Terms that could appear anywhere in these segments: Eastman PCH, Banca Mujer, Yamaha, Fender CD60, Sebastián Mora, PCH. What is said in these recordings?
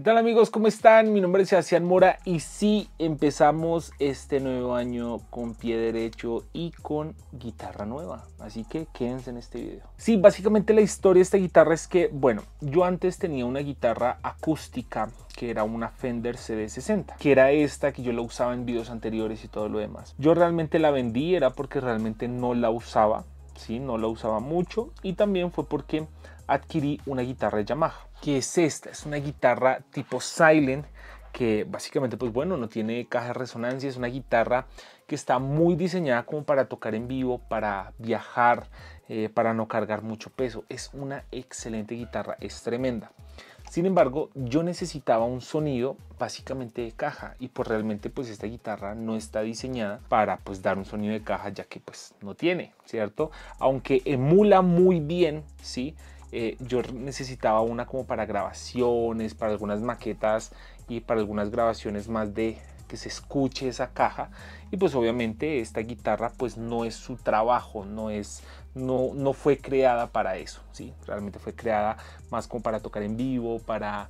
¿Qué tal, amigos? ¿Cómo están? Mi nombre es Sebastián Mora y sí, empezamos este nuevo año con pie derecho y con guitarra nueva, así que quédense en este video. Sí, básicamente la historia de esta guitarra es que, bueno, yo antes tenía una guitarra acústica que era una Fender CD60, que era esta que yo la usaba en videos anteriores y todo lo demás. Yo realmente la vendí, era porque realmente no la usaba, ¿sí? No la usaba mucho, y también fue porque adquirí una guitarra de Yamaha, que es esta, es una guitarra tipo silent, que básicamente, pues bueno, no tiene caja de resonancia, es una guitarra que está muy diseñada como para tocar en vivo, para viajar, para no cargar mucho peso. Es una excelente guitarra, es tremenda. Sin embargo, yo necesitaba un sonido básicamente de caja y pues realmente pues esta guitarra no está diseñada para pues dar un sonido de caja, ya que pues no tiene, ¿cierto? Aunque emula muy bien, ¿sí? Yo necesitaba una como para grabaciones, para algunas maquetas y para algunas grabaciones más de que se escuche esa caja, y pues obviamente esta guitarra pues no es su trabajo, no fue creada para eso, ¿sí? Realmente fue creada más como para tocar en vivo, para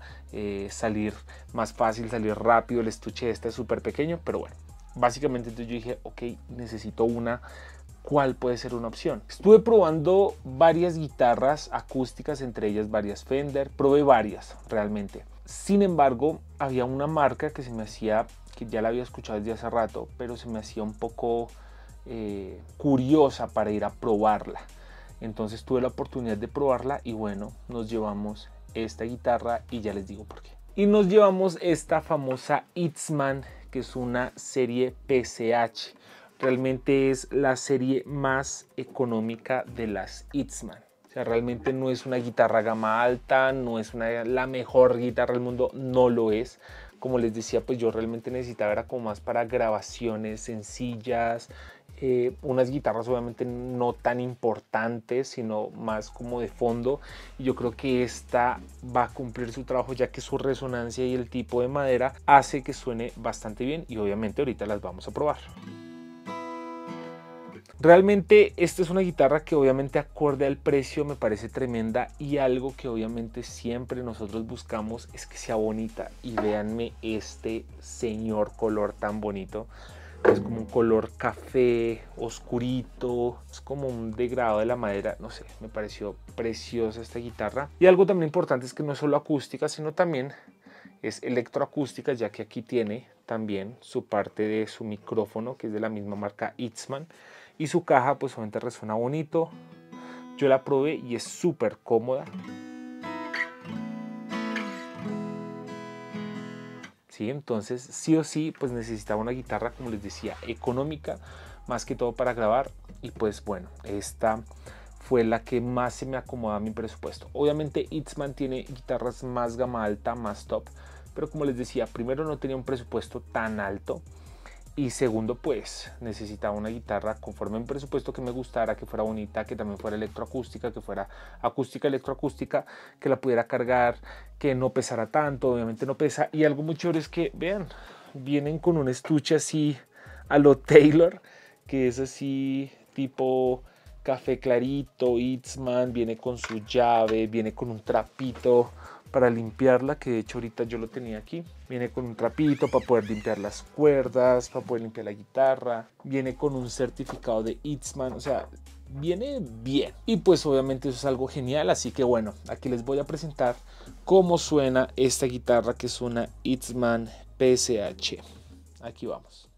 salir más fácil, salir rápido. El estuche de esta es súper pequeño, pero bueno, básicamente entonces yo dije, ok, necesito una. ¿Cuál puede ser una opción? Estuve probando varias guitarras acústicas, entre ellas varias Fender, probé varias realmente. Sin embargo, había una marca que se me hacía, que ya la había escuchado desde hace rato, pero se me hacía un poco curiosa para ir a probarla. Entonces tuve la oportunidad de probarla y bueno, nos llevamos esta guitarra y ya les digo por qué. Y nos llevamos esta famosa Eastman, que es una serie PCH. Realmente es la serie más económica de las Eastman. O sea, realmente no es una guitarra gama alta, no es la mejor guitarra del mundo, no lo es. Como les decía, pues yo realmente necesitaba, era como más para grabaciones sencillas, unas guitarras obviamente no tan importantes, sino más como de fondo. Y yo creo que esta va a cumplir su trabajo, ya que su resonancia y el tipo de madera hace que suene bastante bien, y obviamente ahorita las vamos a probar. Realmente esta es una guitarra que obviamente acorde al precio me parece tremenda, y algo que obviamente siempre nosotros buscamos es que sea bonita, y véanme este señor color tan bonito. Es como un color café oscurito, es como un degradado de la madera, no sé, me pareció preciosa esta guitarra. Y algo también importante es que no es solo acústica, sino también es electroacústica, ya que aquí tiene también su parte de su micrófono, que es de la misma marca Eastman. Y su caja pues obviamente resuena bonito. Yo la probé y es súper cómoda. Sí, entonces sí o sí pues necesitaba una guitarra, como les decía, económica, más que todo para grabar. Y pues bueno, esta fue la que más se me acomodaba a mi presupuesto. Obviamente Eastman tiene guitarras más gama alta, más top. Pero como les decía, primero no tenía un presupuesto tan alto. Y segundo, pues necesitaba una guitarra conforme a un presupuesto que me gustara, que fuera bonita, que también fuera electroacústica, que fuera acústica, electroacústica, que la pudiera cargar, que no pesara tanto. Obviamente no pesa. Y algo muy chévere es que, vean, vienen con un estuche así a lo Taylor, que es así tipo café clarito, Eastman, viene con su llave, viene con un trapito para limpiarla, que de hecho ahorita yo lo tenía aquí. Viene con un trapito para poder limpiar las cuerdas, para poder limpiar la guitarra. Viene con un certificado de Eastman, o sea, viene bien. Y pues obviamente eso es algo genial, así que bueno, aquí les voy a presentar cómo suena esta guitarra, que es una Eastman PCH. Aquí vamos.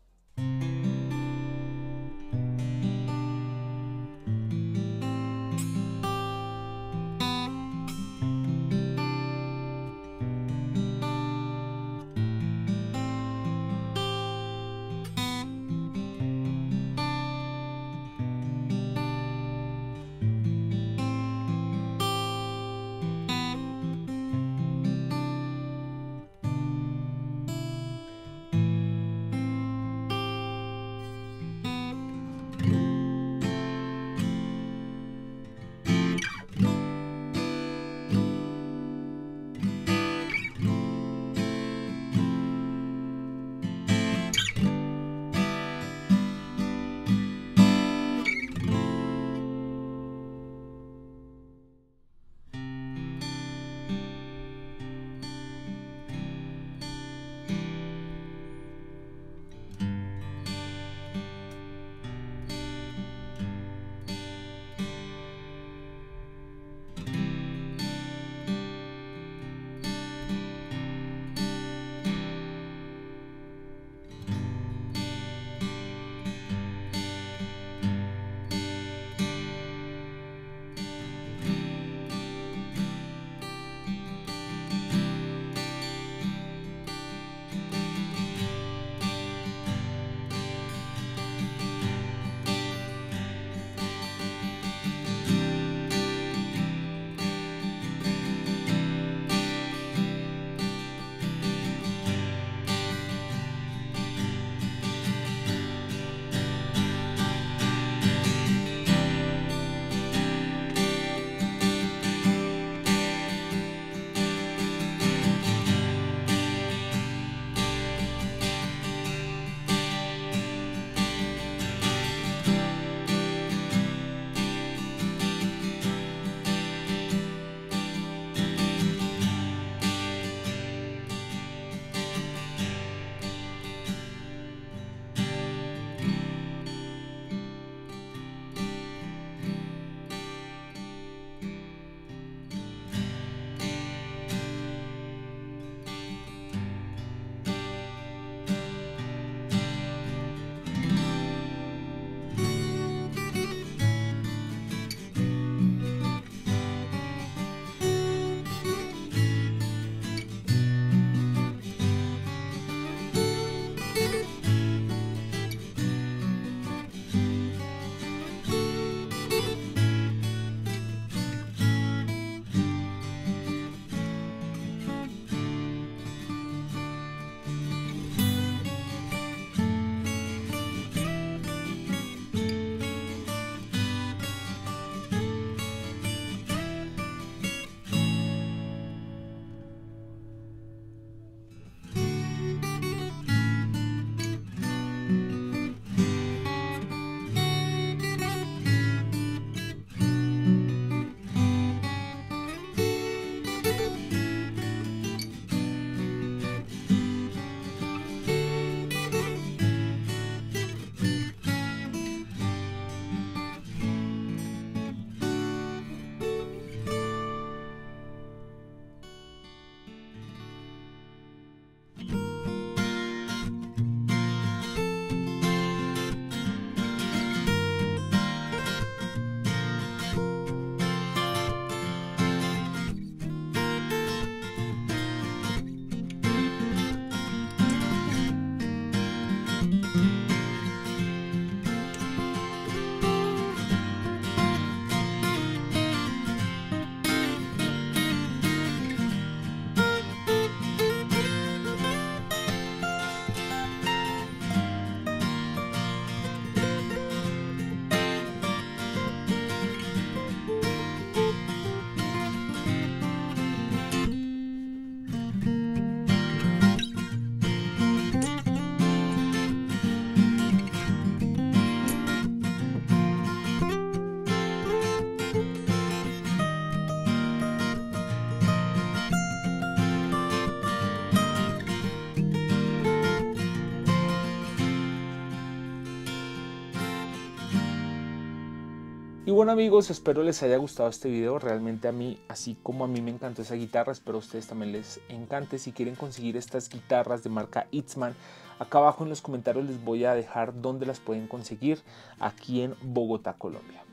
Y bueno amigos, espero les haya gustado este video. Realmente a mí, así como a mí me encantó esa guitarra, espero a ustedes también les encante. Si quieren conseguir estas guitarras de marca Eastman, acá abajo en los comentarios les voy a dejar dónde las pueden conseguir aquí en Bogotá, Colombia.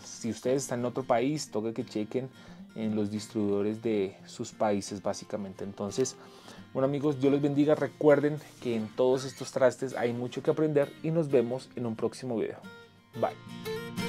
Si ustedes están en otro país, toque que chequen en los distribuidores de sus países básicamente. Entonces, bueno amigos, Dios los bendiga. Recuerden que en todos estos trastes hay mucho que aprender y nos vemos en un próximo video. Bye.